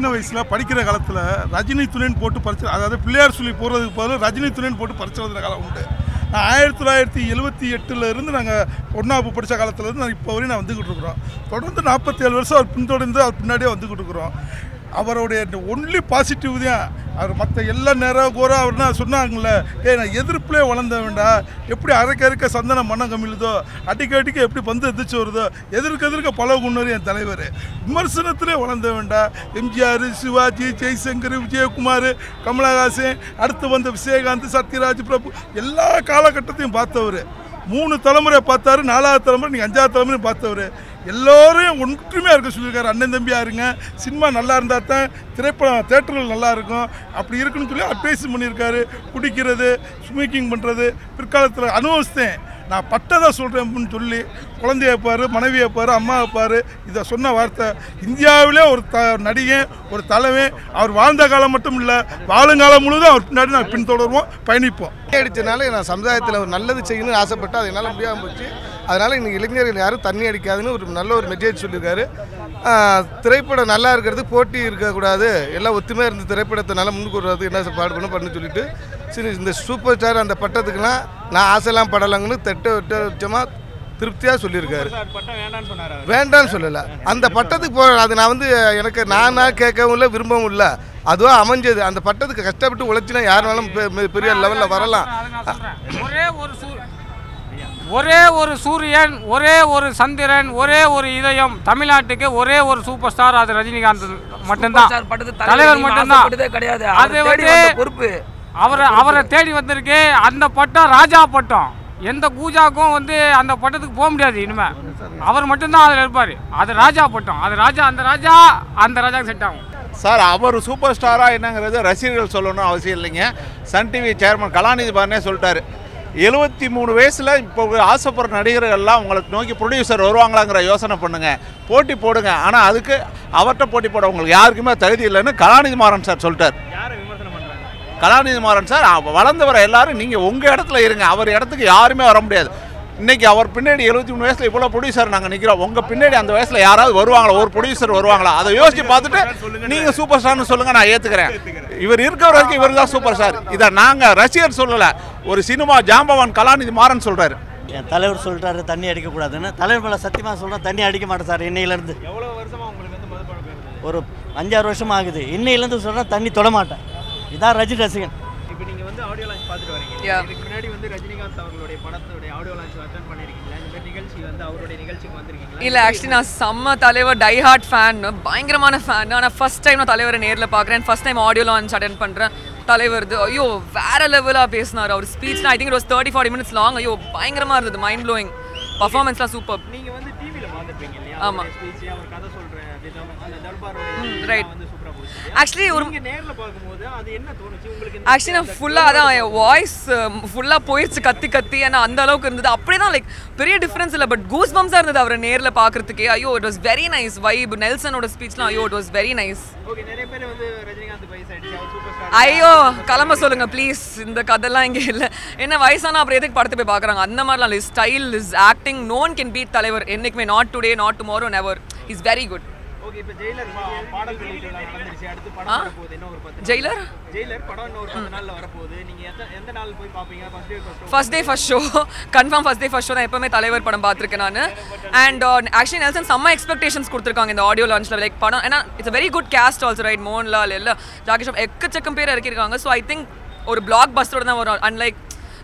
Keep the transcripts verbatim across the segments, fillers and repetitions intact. சின்ன வயசுல படிக்கிற காலத்துல ரஜினி துணேன் போட்டு பறிச்சது, அதாவது பிள்ளையார் சொல்லி போறதுக்கு பதிலாக ரஜினி துணேன் போட்டு பறிச்சது காலம் உண்டு. நான் ஆயிரத்தி தொள்ளாயிரத்தி எழுபத்தி எட்டுலேருந்து நாங்கள் ஒன்றாப்பு படித்த காலத்துலேருந்து நான் இப்போ வரையும் நான் வந்துக்கிட்டு இருக்கிறோம். தொடர்ந்து நாற்பத்தி ஏழு வருஷம் அவர் பின்தொடர்ந்து அவர் பின்னாடியே வந்துக்கிட்டு இருக்கிறோம். அவருடைய ஒன்லி பாசிட்டிவ் தான். அவர் மற்ற எல்லா நேரம் கோரா அவர்னா சொன்னாங்களே, ஏ நான் எதிர்ப்புலேயே வளர்ந்த வேண்டாம், எப்படி அரைக்க அரைக்க சந்தனம் மண்ணம் கம்மிழுதோ, அடிக்க அடிக்க எப்படி பந்து எதிர்ச்சி வருதோ, எதிர்க்க எதிர்க்க பல குன்னர் என் தலைவர் விமர்சனத்திலே வளர்ந்த வேண்டாம். எம்ஜிஆர், சிவாஜி, ஜெய்சங்கர், விஜயகுமார், கமலஹாசன், அடுத்து வந்த விஜயகாந்த், சத்யராஜ் பிரபு, எல்லா காலகட்டத்தையும் பார்த்தவர். மூணு தலைமுறை பார்த்தாரு, நாலாவது தலைமுறை, நீங்கள் அஞ்சாவது தலைமுறையும் பார்த்தவர். எல்லோரும் ஒன்றுமே இருக்க சொல்லியிருக்காரு, அண்ணன் தம்பியாக இருங்க, சினிமா நல்லா இருந்தால் தான் திரைப்படம் தேட்டர்கள் நல்லா இருக்கும், அப்படி இருக்குன்னு சொல்லி அட்வைஸ் பண்ணியிருக்காரு. குடிக்கிறது, ஸ்மோக்கிங் பண்ணுறது பிற்காலத்தில் அனுபவிச்சேன், நான் பட்டதாக சொல்கிறேன் அப்படின்னு சொல்லி குழந்தைய பாரு, மனைவியை பாரு, அம்மாவை பாரு, இதை சொன்ன வார்த்தை. இந்தியாவிலே ஒரு த நடிகன், ஒரு தலைவன், அவர் வாழ்ந்த காலம் மட்டும் இல்லை, வாழுங்காலம் முழுவதும் அவர் பின்னாடி நான் பின்தொடருவோம், பயணிப்போம். அடித்தனால நான் சமுதாயத்தில் ஒரு நல்லது செய்யணும்னு ஆசைப்பட்டு அது என்னால் முடியாமல் போச்சு. அதனால் இன்றைக்கி இளைஞர்கள் யாரும் தண்ணி அடிக்காதுன்னு ஒரு நல்ல ஒரு மெசேஜ் சொல்லியிருக்காரு. திரைப்படம் நல்லா இருக்கிறது, போட்டி இருக்கக்கூடாது, எல்லாம் ஒத்துமையாக இருந்து திரைப்படத்தை நல்லா முன்னுக்கு வர்றது என்ன பாடு பண்ண பண்ணு சொல்லிட்டு சரி இந்த சூப்பர் ஸ்டார் அந்த பட்டத்துக்கெல்லாம் நான் ஆசைலாம் படலாங்கன்னு தட்டு விட்ட உச்சமாக திருப்தியாக சொல்லியிருக்காரு. வேண்டான்னு சொல்லலை, அந்த பட்டத்துக்கு போ, அது நான் வந்து எனக்கு நானாக கேட்கவும் இல்லை, விரும்பவும் இல்லை, அதுவாக அமைஞ்சது. அந்த பட்டத்துக்கு கஷ்டப்பட்டு உழைச்சினா யாருனாலும் பெரிய லெவலில் வரலாம். ஒரே ஒரு சூரியன், ஒரே ஒரு சந்திரன், ஒரே ஒரு இதயம், தமிழ்நாட்டுக்கு ஒரே ஒரு சூப்பர் ஸ்டார், அது ரஜினிகாந்த் மட்டும்தான், தலைவர் மட்டும்தான் கிடையாது. அது வந்து பொறுப்பு அவரை அவரை தேடி வந்திருக்கு. அந்த பட்டம் ராஜா பட்டம், எந்த கூஜாக்கும் வந்து அந்த பட்டத்துக்கு போக முடியாது, இனிமேல் அவர் மட்டும்தான் அதில் இருப்பார். அது ராஜா பட்டம், அது ராஜா, அந்த ராஜா அந்த ராஜாவுக்கு செட் ஆகும் சார். அவர் சூப்பர் ஸ்டாராக என்னங்கிறது ரசிகர்கள் சொல்லணும்னு அவசியம் இல்லைங்க. சன் டிவி சேர்மன் கலாநிதி மாறனே சொல்லிட்டாரு, எழுபத்தி மூணு வயசில் இப்போ ஆசைப்படுற நடிகர்கள்லாம் உங்களுக்கு நோக்கி ப்ரொடியூசர் வருவாங்களாங்கிற யோசனை பண்ணுங்கள், போட்டி போடுங்க, ஆனால் அதுக்கு அவர்கிட்ட போட்டி போட உங்களுக்கு யாருக்குமே தகுதி இல்லைன்னு கலாநிதி மாறன் சார் சொல்லிட்டார். கலாநிதி மாறன் சார் வளர்ந்தவரை எல்லாரும் நீங்கள் உங்கள் இடத்துல இருங்க, அவர் இடத்துக்கு யாருமே வர முடியாது. இன்றைக்கி அவர் பின்னாடி எழுபத்தி மூணு வயசில் இவ்வளோ ப்ரொடியூசர் நாங்கள் நிற்கிறோம், உங்கள் பின்னாடி அந்த வயசில் யாராவது வருவாங்களா, ஒரு ப்ரொடியூசர் வருவாங்களா? அதை யோசிச்சு பார்த்துட்டு நீங்கள் சூப்பர் ஸ்டார்னு சொல்லுங்கள், நான் ஏற்றுக்கிறேன். இவர் இருக்கிற வரைக்கும் இவர் தான் சூப்பர் ஸ்டார். இதை நாங்கள் ரசிகர் சொல்லலை, ஒரு சினிமா ஜாம்பவான் கலாநிதி மாறன் சொல்கிறாரு. என் தலைவர் சொல்கிறாரு தண்ணி அடிக்கக்கூடாதுன்னு. தலைவர் மேலே சத்தியமாக சொல்கிறேன், தண்ணி அடிக்க மாட்டேன் சார். இன்னையிலேருந்து எவ்வளோ வருஷமாக உங்களுக்கு வந்து மதுபானம் ஒரு அஞ்சாறு வருஷம் ஆகுது. இன்னையிலேருந்து சொல்கிறேன் தண்ணி தொட மாட்டேன். இதான் ரஜினி ரசிகன். இப்போ நீங்கள் வந்து ஆடியோ லான்ச் பார்த்துட்டு வரீங்க, இதுக்கு முன்னாடி வந்து ரஜினிகாந்த் அவர்களுடைய படத்துடைய ஆடியோ லான்ச் அட்டன் பண்ணியிருக்கீங்களா? இந்த நிகழ்ச்சி வந்து அவருடைய நிகழ்ச்சிக்கு வந்திருக்கீங்களா? இல்லை, ஆக்சுவலி நான் செம்ம தலைவர் டை ஹார்ட் ஃபேன், பயங்கரமான ஃபேன். ஆனால் ஃபஸ்ட் டைம் நான் தலைவரை நேரில் பார்க்குறேன், first time audio launch attend பண்ணுறேன். தலைவர் இது ஐயோ வேற லெவலாக பேசினார். அவர் ஸ்பீச்னா I think it was thirty forty minutes long. ஐயோ பயங்கரமாக இருந்தது, மைண்ட் ப்ளோயிங். பர்ஃபார்மன்ஸ்லாம் சூப்பர். நீங்கள் வந்து டிவியில் பார்த்துருப்பீங்க இல்லையா? ஆமாம். ஸ்பீச் அவர் கதை சொல்கிறேன் அந்த தர்பாரோட ரைட் வந்து சூப்பராக போச்சு. ஆக்சுவலி ஒரு நேரில் பார்க்கும்போது அது என்ன தோணுச்சு உங்களுக்கு? ஆக்சுவலி நான் ஃபுல்லாக அதான் என் வாய்ஸ் ஃபுல்லாக போயிடுச்சு கத்தி கத்தி. ஏன்னா அந்த அளவுக்கு இருந்தது. அப்படியே தான் லைக் பெரிய டிஃப்ரென்ஸ் இல்லை, பட் கூஸ் பம்ஸாக இருந்தது அவரை நேரில் பார்க்குறதுக்கே. ஐயோ it was very nice vibe. நெல்சனோட ஸ்பீச்லாம் ஐயோ it was very nice. Okay, நிறைய பேர் வந்து ரஜினிகாந்த் பைஸ் ஆயிடுச்சு அவர் சூப்பர் ஸ்டார் ஐயோ கிளம்ப சொல்லுங்க ப்ளீஸ், இந்த கதைலாம் இங்கே இல்லை, என்ன வயசானா அப்புறம் எதுக்கு படத்தை போய் பார்க்குறாங்க, அந்த மாதிரிலாம் இல்லை. Style, is acting, no one can beat தலைவர் என்றைக்குமே, not today, not tomorrow, never. Is very good. Okay, இப்போ ஜெயிலர் பாடல் வெளியிட்டு வந்துருச்சு, அடுத்து படம் வர போகுது, இன்னும் ஒரு பத்து ஜெயிலர் ஜெயிலர் படம் இன்னும் ஒரு பத்து நாள்ல வர போகுது. நீங்க எந்த நாள் போய் பாப்பீங்க? First day first show. First day first show confirm. First day first show தான் எப்பவுமே தலைவர் படம் பார்த்துருக்கேன் நான். அண்ட் ஆக்சுவலி நெல்சன் செம்ம எக்ஸ்பெக்டேஷன்ஸ் கொடுத்துருக்காங்க இந்த ஆடியோ லான்ச்ல. லைக் படம் ஏன்னா it's very good cast also right. Mohanlal, எல்லா ராகேஷ், எக்கச்சக்கம் பேர் இறக்கியிருக்காங்க. ஸோ ஐ திங்க் ஒரு பிளாக் பஸ்டரோட தான் வரும். Unlike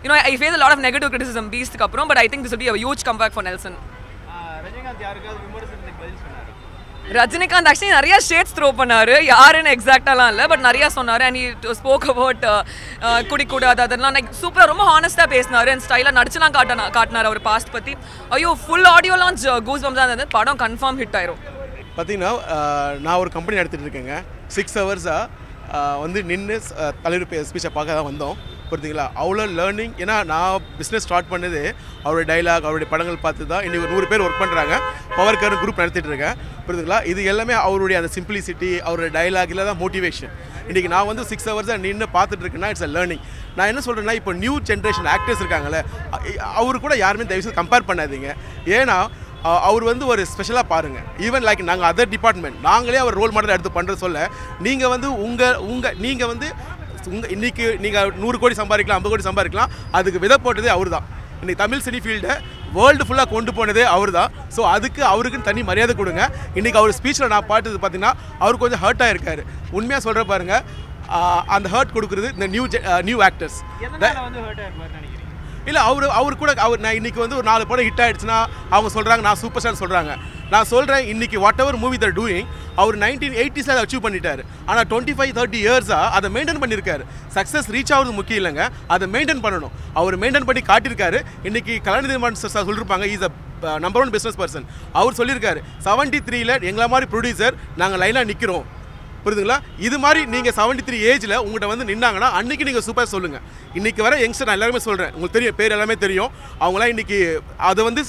you know I face a lot of negative criticism beastக்கு அப்புறம், but I think this will be a huge comeback for Nelson. Rajinikanth யாருக்காவது விமர்சனத்துக்கு பதில் சொன்னாரு? ரஜினிகாந்த் actually நிறைய ஷேட்ஸ் த்ரோ பண்ணாரு, யாருன்னு எக்ஸாக்டாலாம் இல்லை, பட் நிறைய சொன்னாரு. அண்ட் he spoke about குடிக்கூடாது அதெல்லாம் லைக் சூப்பராக ரொம்ப ஹானஸ்டாக பேசினாரு. அண்ட் ஸ்டைலாக நடிச்சுலாம் காட்டினா காட்டினார் அவர் பாஸ்ட் பற்றி. ஐயோ full audio launch goosebumps தான் இருந்தது. படம் கன்ஃபார்ம் ஹிட் ஆயிரும். பார்த்தீங்கன்னா நான் ஒரு கம்பெனி நடத்திட்டு இருக்கேங்க, சிக்ஸ் ஹவர்ஸாக வந்து நின்று தலைவர் ஸ்பீச்சை பார்க்க தான் வந்தோம். புரியுதுங்களா? அவ்வளோ லேர்னிங். ஏன்னா நான் பிஸ்னஸ் ஸ்டார்ட் பண்ணது அவருடைய டைலாக், அவருடைய படங்கள் பார்த்து தான். இன்றைக்கி ஒரு நூறு பேர் ஒர்க் பண்ணுறாங்க, பவர் கர் குரூப் நடத்திட்டு இருக்கேன். புரியுதுங்களா? இது எல்லாமே அவருடைய அந்த சிம்பிளிசிட்டி, அவருடைய டைலாக் இல்லை தான் மோட்டிவேஷன். இன்றைக்கி நான் வந்து சிக்ஸ் ஹவர்ஸாக நின்று பார்த்துட்டு இருக்கேன்னா இட்ஸ் அ லேர்னிங். நான் என்ன சொல்கிறேன்னா, இப்போ நியூ ஜென்ரேஷன் ஆக்டர்ஸ் இருக்காங்களே, அவரு கூட யாருமே தயவுசெய்து கம்பேர் பண்ணாதீங்க. ஏன்னா அவர் வந்து ஒரு ஸ்பெஷலா பாருங்க. ஈவன் லைக் நாங்க अदर டிபார்ட்மென்ட் நாங்களே அவர் ரோல் மாடல் எடுத்து பண்ற சொல்ல நீங்க வந்து உங்க உங்க நீங்க வந்து இன்னைக்கு நீங்க நூறு கோடி சம்பாதிக்கலாம் ஐம்பது கோடி சம்பாதிக்கலாம் அதுக்கு விதை போட்டதே அவர்தான். இன்னைக்கு தமிழ் சினி ஃபீல்ட் வேர்ல்ட் ஃபுல்லா கொண்டு போனதே அவர்தான். சோ அதுக்கு அவருக்கு தனி மரியாதை கொடுங்க. இன்னைக்கு அவர் ஸ்பீச்ல நான் பார்த்தது பாத்தீனா அவர் கொஞ்சம் ஹர்ட் ஆயிருக்காரு. உண்மையா சொல்ற பாருங்க அந்த ஹர்ட் கொடுக்குறது இந்த நியூ நியூ ஆக்டர்ஸ். எதனால வந்து ஹர்ட் ஆயிருப்பாரு நினைக்கிறீங்க? இல்ல அவர் அவர் கூட அவர் நான் இன்னைக்கு வந்து ஒரு நாலு படம் ஹிட் ஆயிடுச்சுன்னா அவங்க சொல்றாங்க நான் சூப்பர் ஸ்டார் சொல்றாங்க. நான் சொல்றேன் இன்னைக்கு whatever movie they're doing அவர் நைன்டீன் எயிட்டிஸ்ல அதை அச்சீவ் பண்ணிட்டாரு. ஆனால் டுவெண்ட்டி ஃபைவ் தேர்ட்டி இயர்ஸா அதை மெயின்டைன் பண்ணியிருக்காரு. சக்ஸஸ் ரீச் ஆகுறது முக்கியம் இல்லைங்க, அதை மெயின்டைன் பண்ணணும். அவர் மெயின்டைன் பண்ணி காட்டியிருக்காரு. இன்னைக்கு கலாநிதி மாறன் சார் சொல்லியிருப்பாங்க is a number one business person. அவர் சொல்லியிருக்காரு செவன்டி த்ரீல எங்களை மாதிரி ப்ரொடியூசர் நாங்கள் லைனாக நிற்கிறோம் புரியுதுங்களா. இது மாதிரி நீங்கள் செவன்டி த்ரீ ஏஜில் உங்கள்கிட்ட வந்து நின்னாங்கன்னா அன்றைக்கி நீங்கள் சூப்பராக சொல்லுங்கள். இன்றைக்கி வர யங்ஸ்டர் நான் எல்லாருமே சொல்கிறேன் உங்களுக்கு தெரியும் பேர் எல்லாமே தெரியும் அவங்களாம். இன்றைக்கி அதை வந்து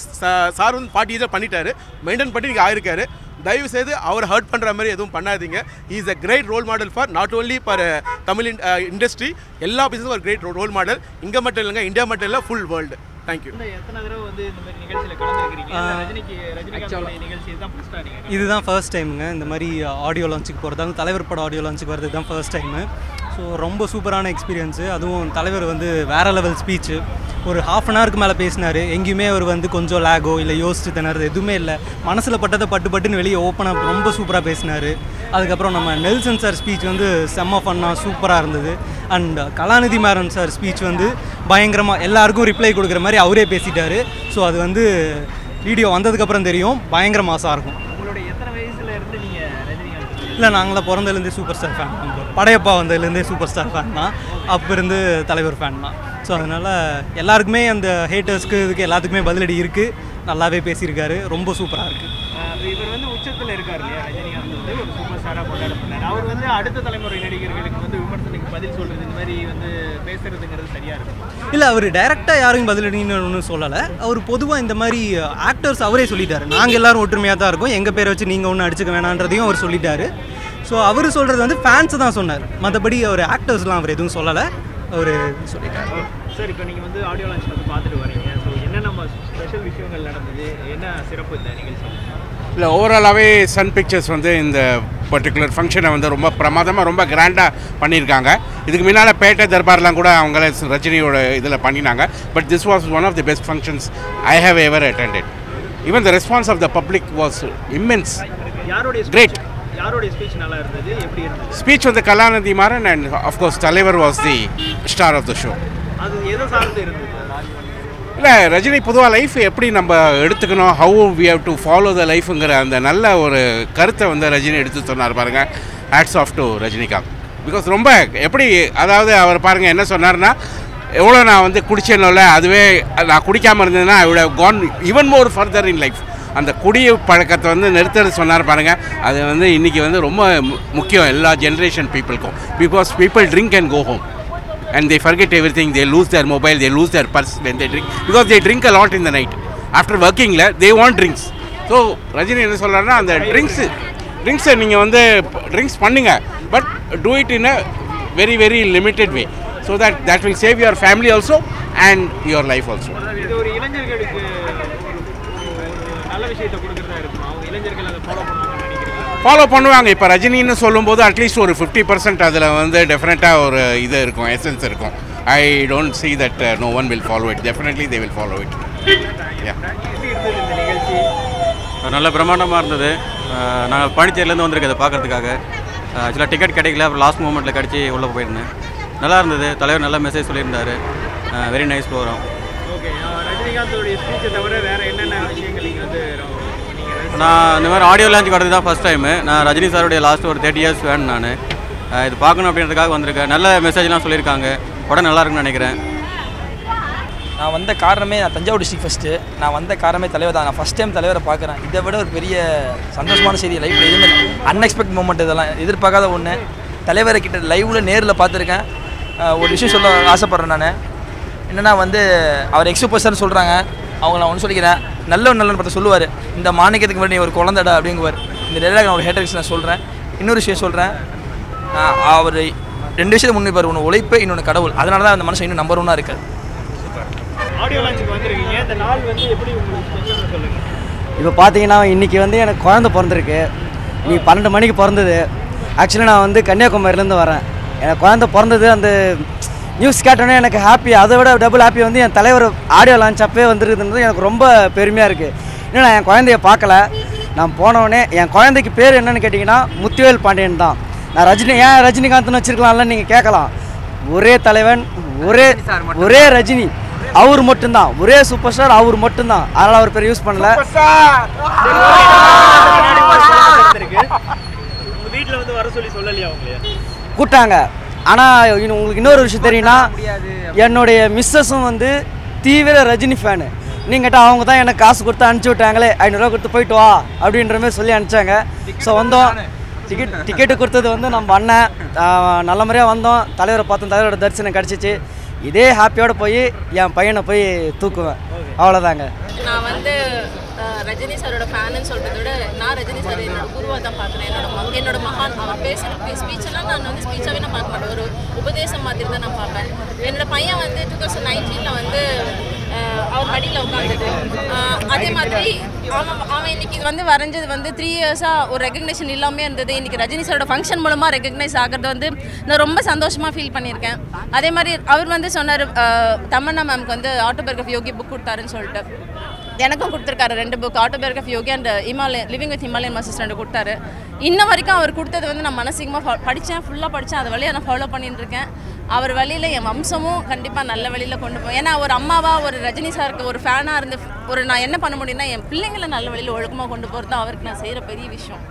சார் வந்து ஃபார்ட்டி ஏஜாக பண்ணிட்டாரு மெயின்டைன் பண்ணி நீங்கள் ஆயிருக்காரு. தயவு செய்து அவர் ஹர்ட் பண்ணுற மாதிரி எதுவும் பண்ணாதீங்க. Is a great role model for not only for Tamil industry எல்லா பிஸ்னஸும் ஒரு கிரேட் ரோல் மாடல். இங்கே மட்டும் இல்லைங்க இந்தியா மட்டும் இல்லை ஃபுல் வேர்ல்டு. தேங்க்யூ. இதுதான் ஃபர்ஸ்ட் டைமுங்க இந்த மாதிரி ஆடியோ லான்ச்சுக்கு போகிறதாங்க. தலைவர் படம் ஆடியோ லான்ச்சுக்கு வரது தான் ஃபர்ஸ்ட் டைமு. ஸோ ரொம்ப சூப்பரான எக்ஸ்பீரியன்ஸு. அதுவும் தலைவர் வந்து வேறு லெவல் ஸ்பீச்சு. ஒரு ஹாஃப் அன் ஹவருக்கு மேலே பேசினார். எங்கேயுமே அவர் வந்து கொஞ்சம் லேகோ இல்லை யோசிச்சு திணறது எதுவுமே இல்லை. மனசில் பட்டதை பட்டு பட்டுன்னு வெளியே ஓப்பனாக ரொம்ப சூப்பராக பேசினார். அதுக்கப்புறம் நம்ம நெல்சன் சார் ஸ்பீச் வந்து செம்ம ஃபன்னாக சூப்பராக இருந்தது. And Kalanithi Maran sir speech வந்து பயங்கரமாக எல்லாருக்கும் ரிப்ளை கொடுக்குற மாதிரி அவரே பேசிட்டார். ஸோ அது வந்து வீடியோ வந்ததுக்கப்புறம் தெரியும் பயங்கர மாசாக இருக்கும். இல்லை நாங்களாம் பிறந்ததுலேருந்தே சூப்பர் ஸ்டார் ஃபேன் தான். படையப்பா வந்ததுலேருந்தே சூப்பர் ஸ்டார் ஃபேன் தான். அப்போ இருந்து தலைவர் ஃபேன் தான். ஸோ அதனால் எல்லாருக்குமே அந்த ஹேட்டர்ஸ்க்கு இதுக்கு எல்லாத்துக்குமே பதிலடி இருக்குது. நல்லாவே பேசியிருக்காரு. ரொம்ப சூப்பராக இருக்குது. இவர் வந்து உச்சத்தில் இருக்கார் இல்லையா ரஜினிகாந்த் வந்து ஒரு சூப்பர் ஸ்டாராக கொண்டாடப்பட்டார். அவர் வந்து அடுத்த தலைமுறை நடிகர்களுக்கு வந்து விமர்சனத்துக்கு பதில் சொல்கிறது இந்த மாதிரி வந்து பேசுகிறதுங்கிறது சரியாக இருக்கும் இல்லை. அவர் டைரெக்டாக யாருக்கும் பதிலடின்னு ஒன்றும் சொல்லலை. அவர் பொதுவாக இந்த மாதிரி ஆக்டர்ஸ் அவரே சொல்லிட்டார் நாங்கள் எல்லோரும் ஒற்றுமையாக தான் இருக்கோம் எங்கள் பேரை வச்சு நீங்கள் ஒன்றும் அடிச்சுக்க வேணான்றதையும் அவர் சொல்லிட்டார். ஸோ அவர் சொல்கிறது வந்து ஃபேன்ஸை தான் சொன்னார். மற்றபடி அவர் ஆக்டர்ஸ்லாம் அவர் எதுவும் சொல்லலை. அவர் சொல்லிட்டார். சார் இப்போ நீங்கள் வந்து ஆடியோ லான்ச் வந்து பார்த்துட்டு வரீங்க. ஸோ என்ன நம்ம ஸ்பெஷல் விஷயங்கள் நடந்தது என்ன சிறப்பு இந்த நிகழ்ச்சி? இல்லை ஓவராலாகவே சன் பிக்சர்ஸ் வந்து இந்த பர்டிகுலர் ஃபங்க்ஷனை வந்து ரொம்ப பிரமாதமாக ரொம்ப கிராண்டாக பண்ணியிருக்காங்க. இதுக்கு முன்னால் பேட்டை தர்பார்லாம் கூட அவங்கள ரஜினியோட இதில் பண்ணினாங்க. But this was one of the best functions I have ever attended. Even the response of the public was immense. யாரோடைய கிரேட் யாரோடைய ஸ்பீச் நல்லா இருந்தது எப்படி இருந்தது? ஸ்பீச் வந்து கலாநிதி மாறன் அண்ட் ஆஃப்கோர்ஸ் தலைவர் was the star of the show. அது எதை சார்ந்து இருந்தது? இல்லை ரஜினி பொதுவாக லைஃப் எப்படி நம்ம எடுத்துக்கணும் how we have to follow the லைஃப்ங்கிற அந்த நல்ல ஒரு கருத்தை வந்து ரஜினி எடுத்து சொன்னார் பாருங்கள். Hats off to Rajinikanth. Because ரொம்ப எப்படி அதாவது அவர் பாருங்கள் என்ன சொன்னார்னா எவ்வளோ நான் வந்து குடிச்சேனோல அதுவே நான் குடிக்காமல் இருந்ததுன்னா I would have gone even more further in life. அந்த குடிய பழக்கத்தை வந்து நிறுத்தறது சொன்னார் பாருங்கள். அது வந்து இன்றைக்கி வந்து ரொம்ப முக்கியம் எல்லா ஜென்ரேஷன் பீப்புளுக்கும். Because people drink and go home and they forget everything. They lose their mobile, they lose their purse when they drink because they drink a lot in the night after working la they want drinks. So Rajini enna solrarna and the drinks drinks neenga vande drinks panninga but do it in a very very limited way so that that will save your family also and your life also. idu oru ilanjargalukku nalla vishayatha kodukiradha irukku avanga ilanjargal adha follow panna follow பண்ணுவாங்க. இப்போ ரஜினின்னு சொல்லும்போது at least ஒரு fifty percent அதில் வந்து டெஃபினட்டாக ஒரு இது இருக்கும் எசன்ஸ் இருக்கும். I don't see that no one will follow it. Definitely they will follow it. நல்ல பிரமாண்டமாக இருந்தது. நாங்கள் பாண்டிச்சேரியிலேருந்து வந்திருக்கேன் அதை பார்க்குறதுக்காக. ஆக்சுவலாக டிக்கெட் கிடைக்கல அப்புறம் லாஸ்ட் மூமெண்ட்டில் கிடச்சி உள்ளே போயிருந்தேன். நல்லா இருந்தது. தலைவர் நல்லா மெசேஜ் சொல்லியிருந்தார். Very nice programme. ஓகே ரஜினிகாந்தோடைய ஸ்பீச்சை தவிர வேறு என்னென்ன விஷயங்கள் இங்கே வந்து நான் இந்த மாதிரி ஆடியோ லான்ச் வரது தான் ஃபஸ்ட் டைமு. நான் ரஜினி சாருடைய லாஸ்ட் ஒரு தேர்ட்டி இயர்ஸ் வேணும் நான் இது பார்க்கணும் அப்படின்றதுக்காக வந்திருக்கேன். நல்ல மெசேஜ்லாம் சொல்லியிருக்காங்க. உடனே நல்லா இருக்குன்னு நினைக்கிறேன். நான் வந்த காரணமே நான் தஞ்சாவூர் டிஸ்ட்ரிக்ட் ஃபஸ்ட்டு. நான் வந்த காரணமே தலைவர் தான். நான் ஃபஸ்ட் டைம் தலைவரை பார்க்குறேன். இதை விட ஒரு பெரிய சந்தோஷமான செய்தி லைஃப் எதுவுமே அன்எக்ஸ்பெக்ட் மூமெண்ட் இதெல்லாம் எதிர்பார்க்காத ஒன்று. தலைவரை கிட்ட லைவில் நேரில் பார்த்துருக்கேன். ஒரு விஷயம் சொல்ல ஆசைப்பட்றேன் நான் என்னென்னா வந்து அவர் எக்ஸ் பர்சன் சொல்கிறாங்க அவங்க நான் ஒன்று சொல்லிக்கிறேன் நல்ல நல்ல பற்றி சொல்லுவார். இந்த மாணிக்கத்துக்கு முன்னாடி ஒரு குழந்தைடா அப்படிங்குவார். இந்த டெய்லாக் நான் ஹேட்டர்ஸ் நான் சொல்கிறேன். இன்னொரு விஷயம் சொல்கிறேன் அவர் ரெண்டு விஷயத்தை முன்னிப்பார் ஒன்று உழைப்பு இன்னொன்று கடவுள். அதனால தான் அந்த மனுஷன் இன்னும் நம்பர் ஒன்னாக இருக்காது. இப்போ பார்த்தீங்கன்னா இன்றைக்கி வந்து எனக்கு குழந்தை பிறந்திருக்கு. இன்றைக்கி பன்னெண்டு மணிக்கு பிறந்தது. ஆக்சுவலி நான் வந்து கன்னியாகுமரியிலேருந்து வரேன். எனக்கு குழந்தை பிறந்தது அந்த நியூஸ் கேட்டோன்னே எனக்கு ஹாப்பி. அதை விட டபுள் ஹாப்பி வந்து என் தலைவர் ஆடியோ லான்ச் அப்பே வந்துருக்குதுன்றது எனக்கு ரொம்ப பெருமையாக இருக்குது. இன்னும் நான் என் குழந்தைய பார்க்கல. நான் போனவொடனே என் குழந்தைக்கு பேர் என்னென்னு கேட்டிங்கன்னா முத்துவேல் பாண்டியன் தான். நான் ரஜினி ஏன் ரஜினிகாந்த்னு வச்சுருக்கலாம்ல நீங்கள் கேட்கலாம். ஒரே தலைவன், ஒரே ஒரே ரஜினி, அவர் மட்டும்தான். ஒரே சூப்பர் ஸ்டார் அவர் மட்டும்தான். அதனால் அவர் பேர் யூஸ் பண்ணல. வீட்டில் வந்து வர சொல்லி சொல்லலையா? கூட்டாங்க. ஆனால் உங்களுக்கு இன்னொரு விஷயம் தெரியும்னா, என்னுடைய மிஸ்ஸஸும் வந்து தீவிர ரஜினி ஃபேனு. நீங்கள் கேட்டால் அவங்க தான் எனக்கு காசு கொடுத்து அனுப்பிச்சி விட்டாங்களே, ஐநூறுரூவா கொடுத்து போயிட்டு வா அப்படின்ற மாதிரி சொல்லி அனுப்பிச்சாங்க. ஸோ வந்தோம். டிக்கெட் டிக்கெட்டு கொடுத்தது வந்து நம்ம அண்ணன். நல்ல முறையாக வந்தோம். தலைவரை பார்த்தோம். தலைவரோட தரிசனம் கிடச்சிச்சு. இதே ஹாப்பியோடு போய் என் பையனை போய் தூக்குவேன். அவ்வளோதாங்க. நான் வந்து ரஜினி சாரோட ஃபேனுன்னு சொல்கிறத விட நான் ரஜினி சார் என்னோட குருவாக தான் பார்க்குறேன். என்னோட என்னோட மகான். அவன் பேசுகிற ஸ்பீச்செல்லாம் நான் வந்து ஸ்பீச்சாகவே நான் பார்க்க மாட்டேன். ஒரு உபதேசம் மாதிரி தான் நான் பார்ப்பேன். என்னோடய பையன் வந்து டூ தௌசண்ட் நைன்டீனில் வந்து அவர் மடியில் உட்காந்துட்டு அதே மாதிரி அவன் அவன் இன்றைக்கி வந்து வரைஞ்சது வந்து த்ரீ இயர்ஸாக ஒரு ரெகக்னேஷன் இல்லாமல் இருந்தது. இன்றைக்கி ரஜினி சாரோட ஃபங்க்ஷன் மூலமாக ரெகக்னைஸ் ஆகிறது வந்து நான் ரொம்ப சந்தோஷமாக ஃபீல் பண்ணியிருக்கேன். அதே மாதிரி அவர் வந்து சொன்னார், தமன்னா மேம்க்கு வந்து ஆட்டோபயோகிராஃபி யோகி புக் கொடுத்தாருன்னு சொல்லிட்டு எனக்கும் கொடுத்துருக்காரு. ரெண்டு book autobiography yogi and Himalayan living with Himalayan masters ரெண்டு கொடுத்தாரு. இன்ன வரைக்கும் அவர் கொடுத்தது வந்து நான் மனசிகமாக படித்தேன், ஃபுல்லாக படித்தேன். அது வழியாக நான் ஃபாலோ பண்ணிட்டு இருக்கேன். அவர் வழியில் என் வம்சமும் கண்டிப்பாக நல்ல வழியில் கொண்டு போய், ஏன்னா ஒரு அம்மாவாக ஒரு ரஜினி சாருக்கு ஒரு ஃபேனாக இருந்து ஒரு நான் என்ன பண்ண முடியும்னா என் பிள்ளைங்களை நல்ல வழியில் ஒழுக்கமாக கொண்டு போகிறது தான் அவருக்கு நான் செய்கிற பெரிய விஷயம்.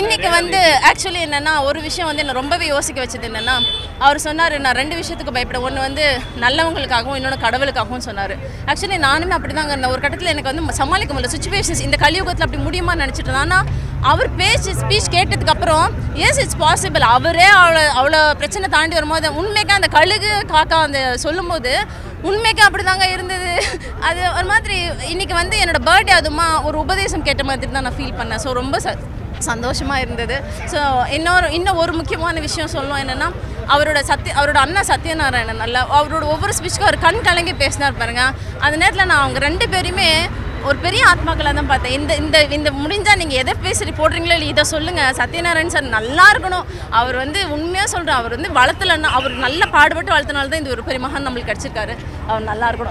இன்றைக்கி வந்து ஆக்சுவலி என்னென்னா ஒரு விஷயம் வந்து என்னை ரொம்பவே யோசிக்க வச்சது என்னென்னா, அவர் சொன்னார் நான் ரெண்டு விஷயத்துக்கு பயப்பட, ஒன்று வந்து நல்லவங்களுக்காகவும் இன்னொன்று கடவுளுக்காகவும் சொன்னார். ஆக்சுவலி நானுமே அப்படி தாங்க இருந்தேன். ஒரு கட்டத்தில் எனக்கு வந்து சமாளிக்க முடியல சுச்சுவேஷன்ஸ். இந்த கலியுகத்தில் அப்படி முடியுமா நினச்சிட்டு இருந்தேன். ஆனால் அவர் பேச்சு ஸ்பீச் கேட்டதுக்கப்புறம் எஸ் இட்ஸ் பாசிபிள். அவரே அவ்வளோ அவ்வளோ பிரச்சனை தாண்டி வரும்போது உண்மைக்காக அந்த கழுகு காக்கா அந்த சொல்லும்போது உண்மைக்கு அப்படி தாங்க இருந்தது. அது ஒரு மாதிரி இன்றைக்கி வந்து என்னோடய பர்த்டே, அதுமா ஒரு உபதேசம் கேட்ட மாதிரி தான் நான் ஃபீல் பண்ணேன். ஸோ ரொம்ப ச சந்தோஷமாக இருந்தது. ஸோ இன்னொரு இன்னும் ஒரு முக்கியமான விஷயம் சொல்லுவோம் என்னென்னா, அவரோட சத்ய அவரோட அண்ணா சத்யநாராயணன் நல்லா அவரோட ஒவ்வொரு ஸ்பீச்சுக்கும் அவர் கண் கலங்கி பேசினார் பாருங்கள். அந்த நேரத்தில் நான் அவங்க ரெண்டு பேருமே ஒரு பெரிய ஆத்மாக்களாக தான் பார்த்தேன். இந்த இந்த இந்த முடிஞ்சால் நீங்கள் எதை பேசி போடுறீங்களோ இல்லை இதை சொல்லுங்கள். சத்யநாராயண் சார் நல்லா இருக்கணும். அவர் வந்து உண்மையாக சொல்கிறேன். அவர் வந்து வளர்த்தலன்னா அவர் நல்லா பாடுபட்டு வளர்த்தனால்தான் இந்த ஒரு பெரிய மகான் நம்மளுக்கு கிடச்சிருக்காரு. அவர் நல்லா இருக்கணும்.